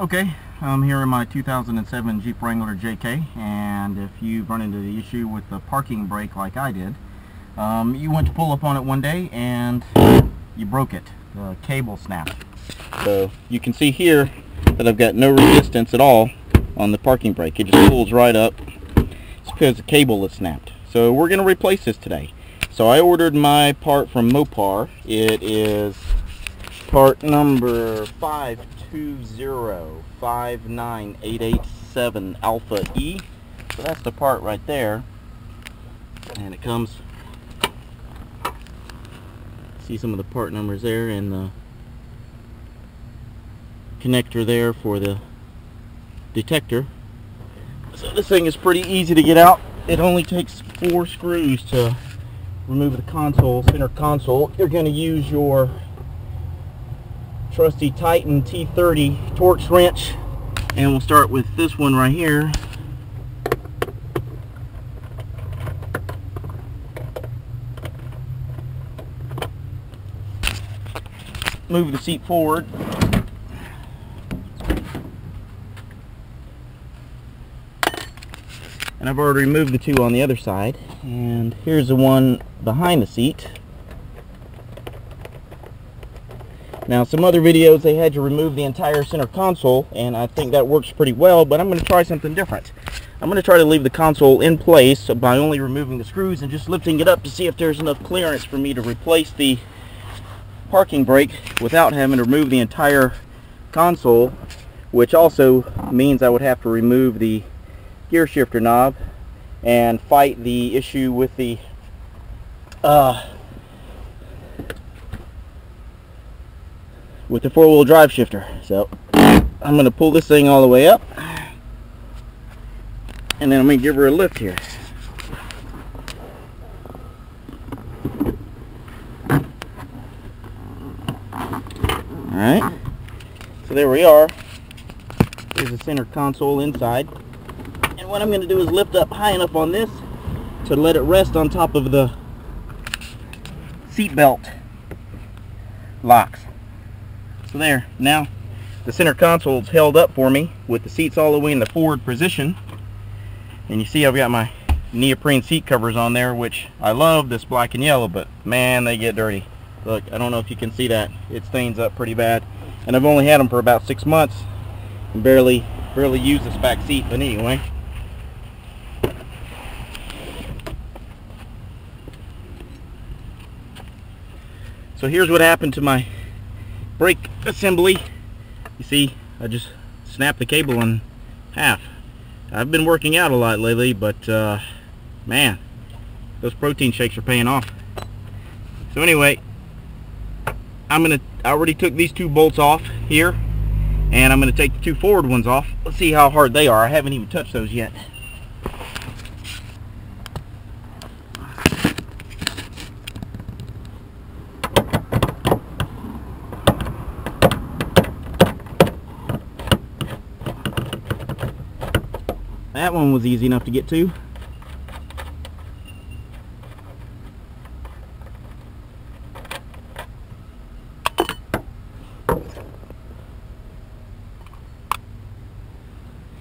Okay, I'm here in my 2007 Jeep Wrangler JK, and if you've run into the issue with the parking brake like I did, you went to pull up on it one day and you broke it. The cable snapped. So you can see here that I've got no resistance at all on the parking brake. It just pulls right up. It's because the cable is snapped. So we're going to replace this today. So I ordered my part from Mopar. It is part number 520-59887 Alpha E. So that's the part right there, and it comes. See some of the part numbers there, and the connector there for the detector. So this thing is pretty easy to get out. It only takes 4 screws to remove the console, center console. You're going to use your trusty Titan T30 Torx wrench, and we'll start with this one right here. Move the seat forward, and I've already removed the two on the other side, and here's the one behind the seat. Now, some other videos they had you remove the entire center console, and I think that works pretty well, but I'm going to try something different. I'm going to try to leave the console in place by only removing the screws and just lifting it up to see if there's enough clearance for me to replace the parking brake without having to remove the entire console, which also means I would have to remove the gear shifter knob and fight the issue with the four-wheel drive shifter. So I'm going to pull this thing all the way up, and then I'm going to give her a lift here. Alright, so there we are. Here's the center console inside, and what I'm going to do is lift up high enough on this to let it rest on top of the seatbelt locks. So there, now the center console's held up for me with the seats all the way in the forward position, and you see I've got my neoprene seat covers on there, which I love this black and yellow, but man, they get dirty. Look, I don't know if you can see that, it stains up pretty bad, and I've only had them for about 6 months and barely used this back seat, but anyway. So here's what happened to my brake assembly. You see, I just snapped the cable in half. I've been working out a lot lately, but man, those protein shakes are paying off. So anyway, I already took these 2 bolts off here, and I'm gonna take the 2 forward ones off. Let's see how hard they are. I haven't even touched those yet. That one was easy enough to get to.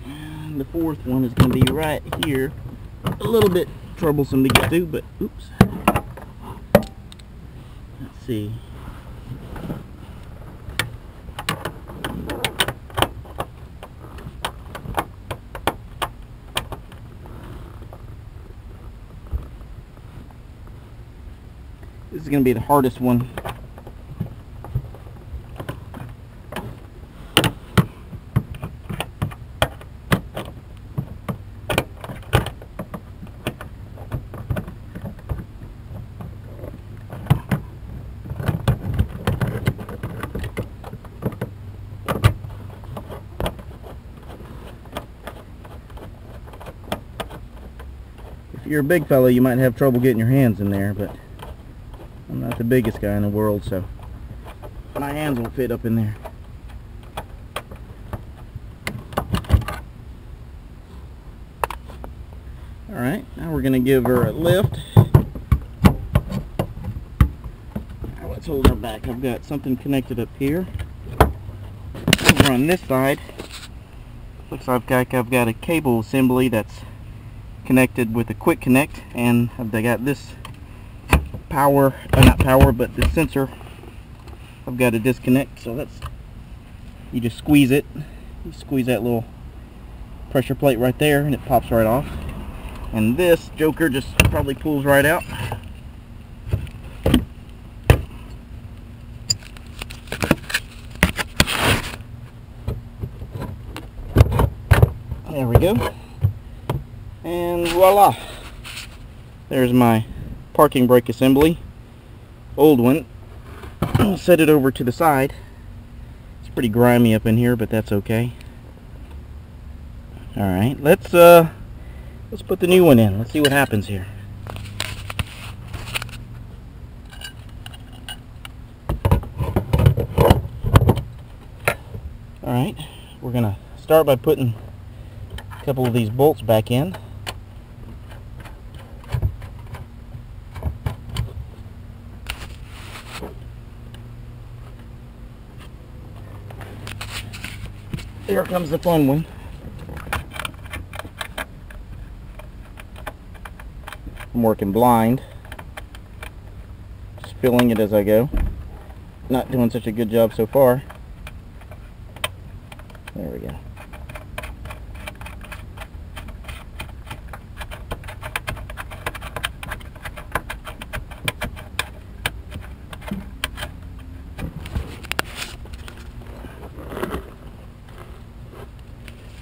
And the fourth one is going to be right here. A little bit troublesome to get to, but oops. Let's see. This is going to be the hardest one. If you're a big fellow, you might have trouble getting your hands in there, but I'm not the biggest guy in the world, so my hands won't fit up in there. Alright, now we're going to give her a lift. Now let's hold her back. I've got something connected up here. Over on this side, looks like I've got a cable assembly that's connected with a quick connect, and they got this power, not power, but the sensor I've got to disconnect. So that's, you just squeeze it, you squeeze that little pressure plate right there and it pops right off, and this joker just probably pulls right out. There we go, and voila, there's my parking brake assembly, old one. Set it over to the side. It's pretty grimy up in here, but that's okay. All right, let's put the new one in. Let's see what happens here. All right, we're gonna start by putting a couple of these bolts back in. Here comes the fun one. I'm working blind, just filling it as I go. Not doing such a good job so far. There we go.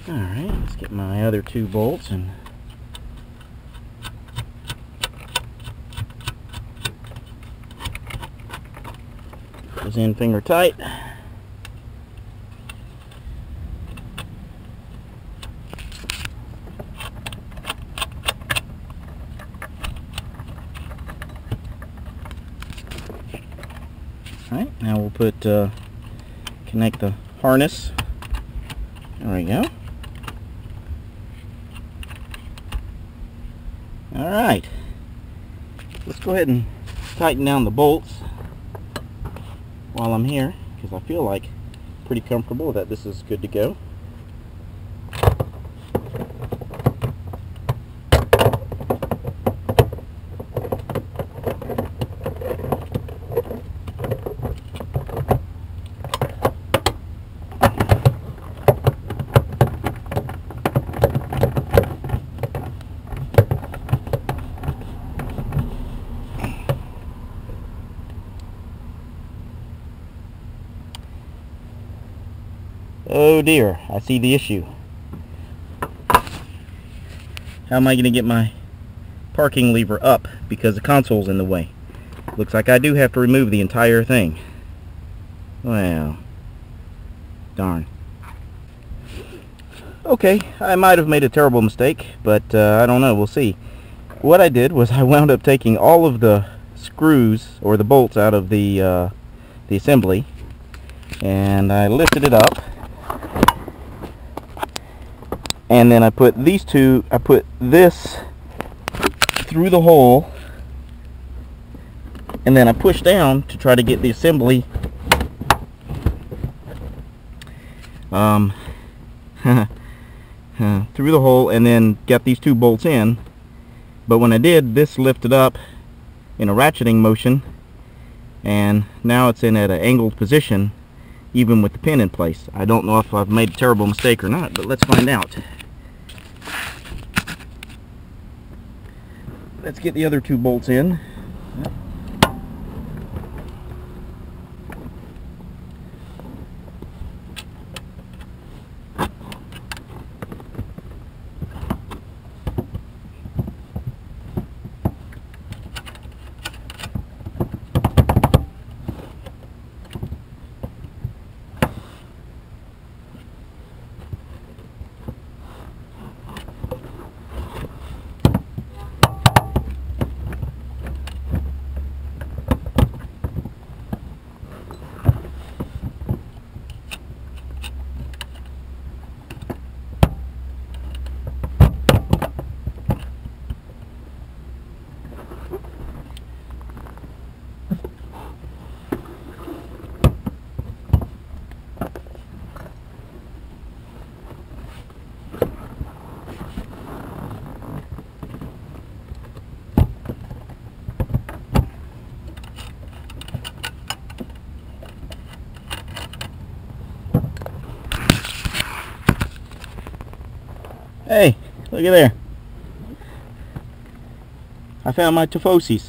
Alright, let's get my other two bolts and goes in finger tight. Alright, now we'll put connect the harness. There we go. Alright, let's go ahead and tighten down the bolts while I'm here, because I feel like pretty comfortable that this is good to go. Oh dear, I see the issue. How am I going to get my parking lever up because the console's in the way? Looks like I do have to remove the entire thing. Well, darn. Okay, I might have made a terrible mistake, but I don't know, we'll see. What I did was I wound up taking all of the screws, or the bolts, out of the assembly, and I lifted it up. And then I put these two, I put this through the hole, and then I push down to try to get the assembly through the hole, and then got these two bolts in. But when I did, this lifted up in a ratcheting motion, and now it's in at an angled position, even with the pin in place. I don't know if I've made a terrible mistake or not, but let's find out. Let's get the other two bolts in. Hey, look at there. I found my Tifosis.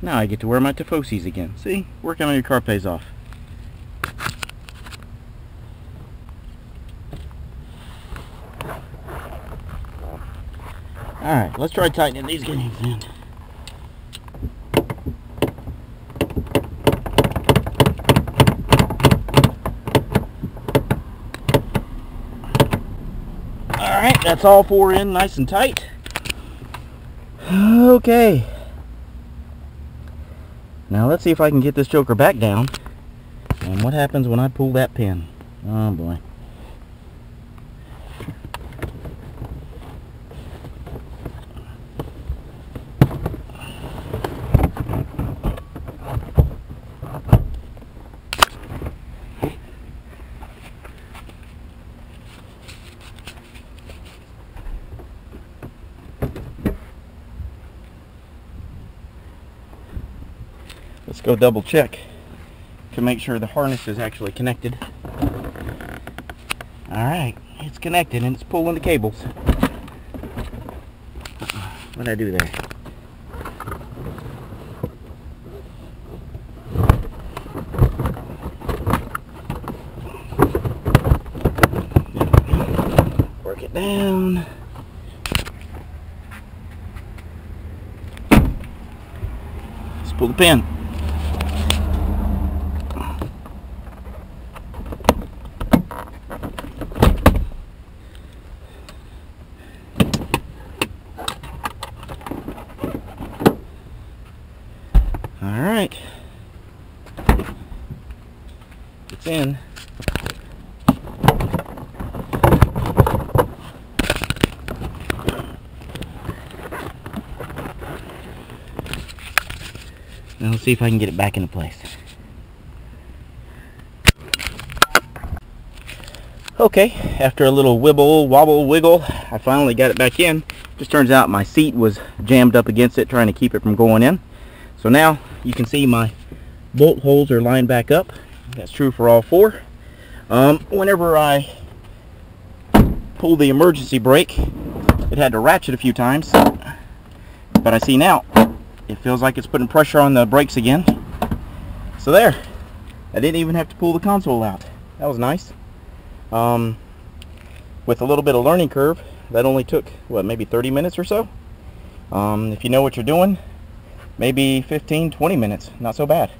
Now I get to wear my Tifosis again. See? Working on your car pays off. Alright, let's try tightening these gunnings in. Alright, that's all four in nice and tight. Okay. Now let's see if I can get this joker back down. And what happens when I pull that pin? Oh boy. Let's go double check to make sure the harness is actually connected. Alright, it's connected and it's pulling the cables. What did I do there? Work it down. Let's pull the pin. Alright, it's in. Now let's see if I can get it back into place. Okay, after a little wibble, wobble, wiggle, I finally got it back in. Just turns out my seat was jammed up against it, trying to keep it from going in. So now you can see my bolt holes are lined back up. That's true for all four. Whenever I pull the emergency brake, it had to ratchet a few times. But I see now, it feels like it's putting pressure on the brakes again. So there, I didn't even have to pull the console out. That was nice. With a little bit of learning curve, that only took, what, maybe 30 minutes or so? If you know what you're doing, maybe 15-20 minutes, not so bad.